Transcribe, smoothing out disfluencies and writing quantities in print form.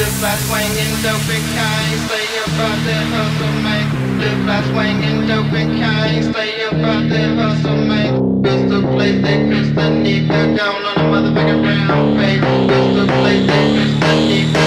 Live by swinging dope and kind, stay about that hustle, man. Live by swinging dope and kind, stay about that hustle, man. Crystal place that Crystal Nika gone on a motherfucking round face. Crystal place that Crystal Nika.